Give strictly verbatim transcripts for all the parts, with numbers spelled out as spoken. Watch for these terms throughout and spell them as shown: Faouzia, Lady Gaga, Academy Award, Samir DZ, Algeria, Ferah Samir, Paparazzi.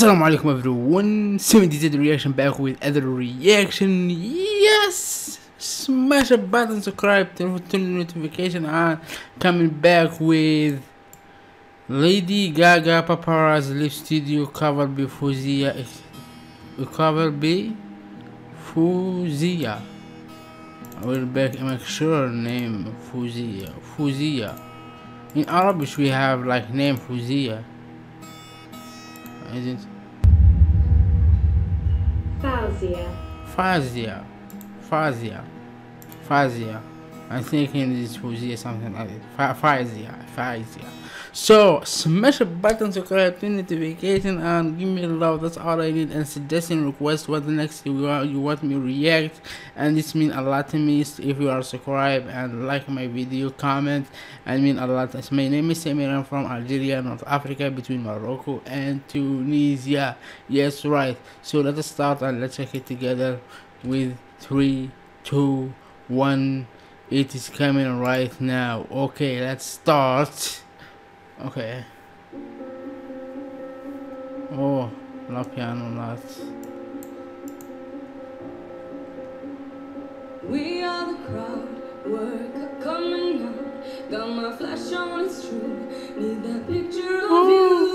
Assalamu alaikum everyone, Samir D Z reaction back with other reaction. Yes, smash a button, subscribe, turn the notification on. Coming back with Lady Gaga Paparazzi Live Studio covered by Faouzia. Covered by Faouzia. I will back make sure name Faouzia. Faouzia. In Arabic we have like name Faouzia. Isn't Faouzia. Faouzia. Faouzia. Faouzia. I'm thinking this Faouzia something like it. Faouzia. Faouzia. So smash a button, subscribe, turn notification, and give me love. That's all I need. And suggestion, request what the next you want, you want me to react, and this means a lot to me. If you are subscribed and like my video, comment, and mean a lot. My name is Samir. I'm from Algeria, North Africa, between Morocco and Tunisia. Yes, right. So let's start and let's check it together with three, two, one. It is coming right now. Okay, let's start. Okay. Oh, la piano nuts. We are the crowd, work coming out. Got my flash on, it's true. Need that picture of oh.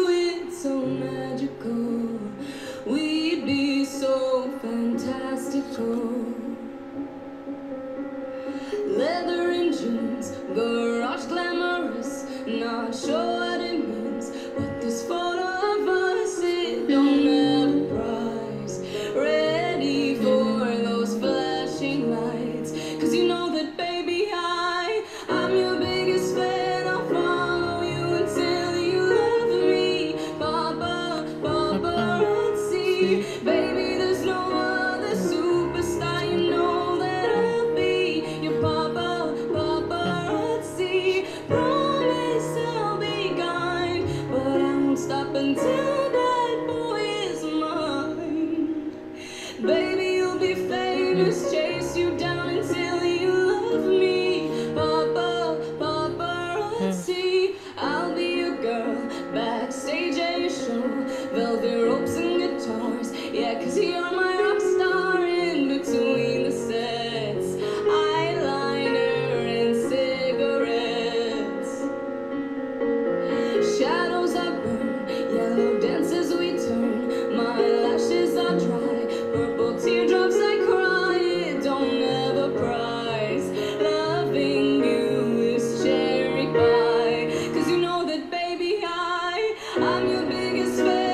you, it's so magical. We'd be so fantastical. Leather engines, garage glamorous, not sure. Baby, there's no other superstar. You know that I'll be your papa, paparazzi. Promise I'll be kind, but I won't stop until that boy is mine. Baby, you'll be famous, chase you down until you love me. Papa, paparazzi. I'll be your girl, backstage at your show. Velvet ropes and guitars, yeah, cause you're my rock star. In between the sets, eyeliner and cigarettes. Shadows I burn, yellow dances we turn. My lashes are dry, purple teardrops I cry. It don't ever prize, loving you is cherry pie. Cause you know that baby I, I'm your biggest fan.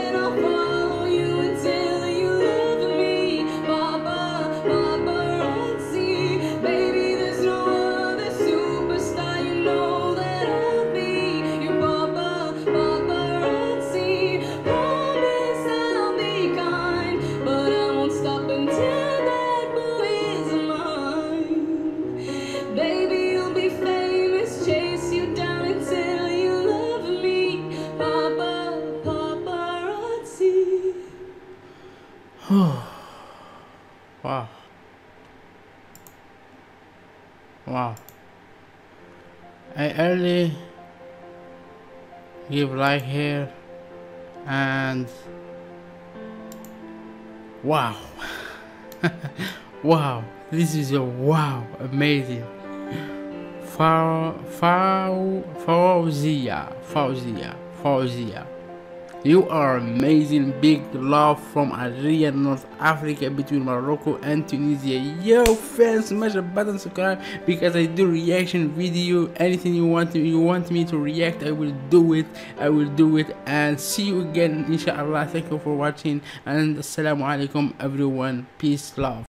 Wow. Wow. I early give like here and wow. Wow. This is a wow. Amazing. Fa Fa Faouzia. Faouzia. Faouzia. You are amazing. Big love from Algeria, North Africa, between Morocco and Tunisia. Yo fans, smash the button, subscribe, because I do reaction video. Anything you want to, you want me to react, I will do it. I will do it. And see you again, inshallah. Thank you for watching. And assalamu alaikum, everyone. Peace, love.